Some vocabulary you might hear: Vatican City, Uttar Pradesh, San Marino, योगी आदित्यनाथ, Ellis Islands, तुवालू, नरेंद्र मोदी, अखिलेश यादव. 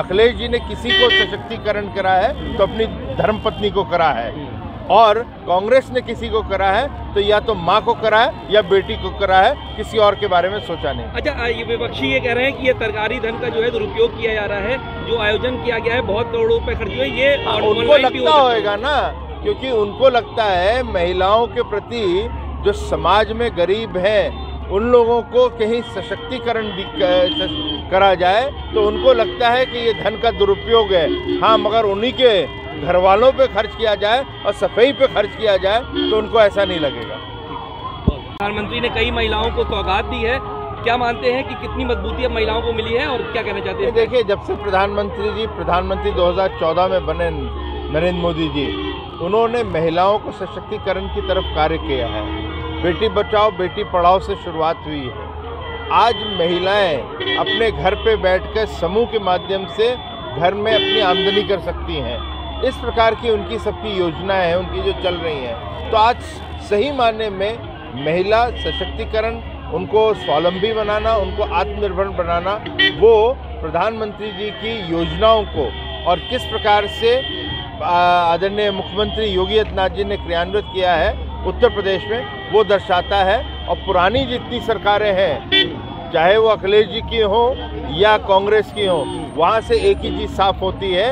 अखिलेश जी ने किसी को सशक्तिकरण करा है तो अपनी धर्मपत्नी को करा है, और कांग्रेस ने किसी को करा है तो या तो माँ को करा है या बेटी को करा है, किसी और के बारे में सोचा नहीं। अच्छा, ये विपक्षी ये कह रहे हैं कि ये सरकारी धन का जो है दुरुपयोग किया जा रहा है, जो आयोजन किया गया है बहुत करोड़ों रुपए खर्च हुए, ये उनको लगता होगा ना, क्योंकि उनको लगता है महिलाओं के प्रति जो समाज में गरीब हैं उन लोगों को कहीं सशक्तिकरण करा जाए तो उनको लगता है कि ये धन का दुरुपयोग है। हाँ, मगर उन्हीं के घर वालों पे खर्च किया जाए और सफाई पे खर्च किया जाए तो उनको ऐसा नहीं लगेगा। प्रधानमंत्री ने कई महिलाओं को सौगात दी है, क्या मानते हैं कि कितनी मजबूती अब महिलाओं को मिली है और क्या कहना चाहते हैं? देखिए, जब से प्रधानमंत्री जी 2014 में बने नरेंद्र मोदी जी, उन्होंने महिलाओं को सशक्तिकरण की तरफ कार्य किया है। बेटी बचाओ बेटी पढ़ाओ से शुरुआत हुई है। आज महिलाएं अपने घर पे बैठकर समूह के माध्यम से घर में अपनी आमदनी कर सकती हैं। इस प्रकार की उनकी सबकी योजनाएं हैं, उनकी जो चल रही हैं। तो आज सही मायने में महिला सशक्तिकरण, उनको स्वावलंबी बनाना, उनको आत्मनिर्भर बनाना, वो प्रधानमंत्री जी की योजनाओं को और किस प्रकार से आदरणीय मुख्यमंत्री योगी आदित्यनाथ जी ने क्रियान्वित किया है उत्तर प्रदेश में, वो दर्शाता है। और पुरानी जितनी सरकारें हैं, चाहे वो अखिलेश जी की हों या कांग्रेस की हों, वहाँ से एक ही चीज़ साफ होती है।